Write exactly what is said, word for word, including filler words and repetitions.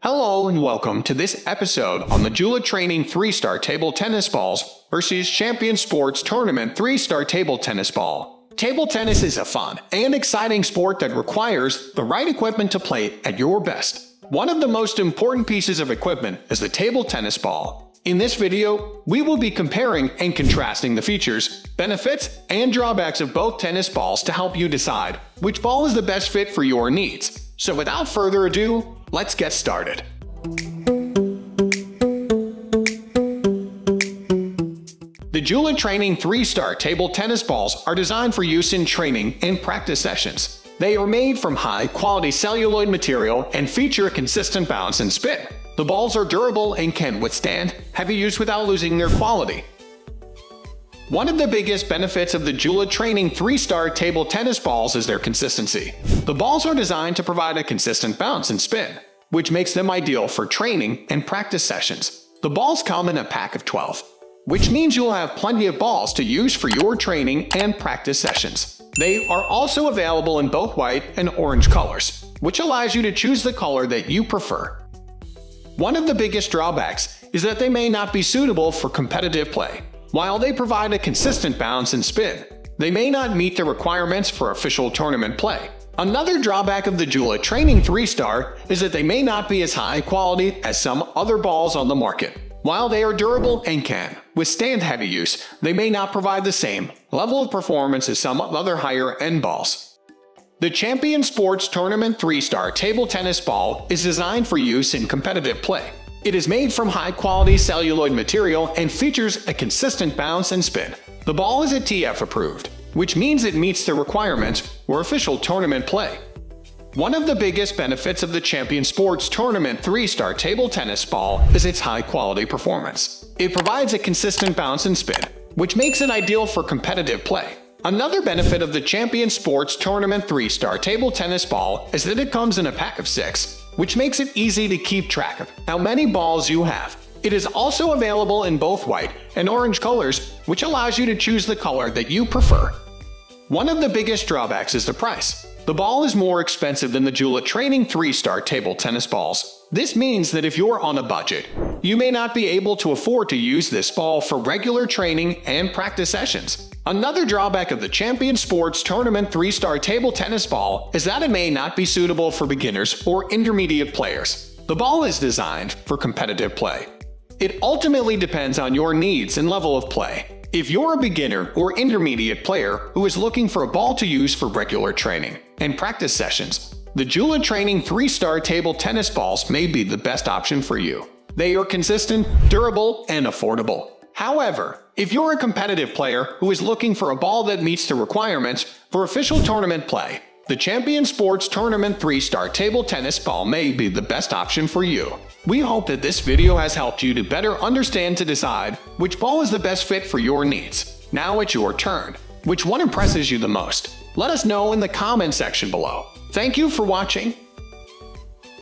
Hello and welcome to this episode on the JOOLA Training three star Table Tennis Balls versus Champion Sports Tournament three star Table Tennis Ball. Table tennis is a fun and exciting sport that requires the right equipment to play at your best. One of the most important pieces of equipment is the table tennis ball. In this video, we will be comparing and contrasting the features, benefits, and drawbacks of both tennis balls to help you decide which ball is the best fit for your needs. So without further ado, let's get started. The JOOLA Training three star Table Tennis Balls are designed for use in training and practice sessions. They are made from high-quality celluloid material and feature a consistent bounce and spin. The balls are durable and can withstand heavy use without losing their quality. One of the biggest benefits of the JOOLA Training three star Table Tennis Balls is their consistency. The balls are designed to provide a consistent bounce and spin, which makes them ideal for training and practice sessions. The balls come in a pack of twelve, which means you'll have plenty of balls to use for your training and practice sessions. They are also available in both white and orange colors, which allows you to choose the color that you prefer. One of the biggest drawbacks is that they may not be suitable for competitive play. While they provide a consistent bounce and spin, they may not meet the requirements for official tournament play. Another drawback of the JOOLA Training three star is that they may not be as high quality as some other balls on the market. While they are durable and can withstand heavy use, they may not provide the same level of performance as some other higher-end balls. The Champion Sports Tournament three star Table Tennis Ball is designed for use in competitive play. It is made from high-quality celluloid material and features a consistent bounce and spin. The ball is I T F approved, which means it meets the requirements for official tournament play. One of the biggest benefits of the Champion Sports Tournament three star Table Tennis Ball is its high-quality performance. It provides a consistent bounce and spin, which makes it ideal for competitive play. Another benefit of the Champion Sports Tournament three star Table Tennis Ball is that it comes in a pack of six, which makes it easy to keep track of how many balls you have. It is also available in both white and orange colors, which allows you to choose the color that you prefer. One of the biggest drawbacks is the price. The ball is more expensive than the JOOLA Training three star Table Tennis Balls. This means that if you're on a budget, you may not be able to afford to use this ball for regular training and practice sessions. Another drawback of the Champion Sports Tournament three star Table Tennis Ball is that it may not be suitable for beginners or intermediate players. The ball is designed for competitive play. It ultimately depends on your needs and level of play. If you're a beginner or intermediate player who is looking for a ball to use for regular training and practice sessions, the JOOLA Training three star Table Tennis Balls may be the best option for you. They are consistent, durable, and affordable. However, if you're a competitive player who is looking for a ball that meets the requirements for official tournament play, the Champion Sports Tournament three star Table Tennis Ball may be the best option for you. We hope that this video has helped you to better understand to decide which ball is the best fit for your needs. Now it's your turn. Which one impresses you the most? Let us know in the comment section below. Thank you for watching.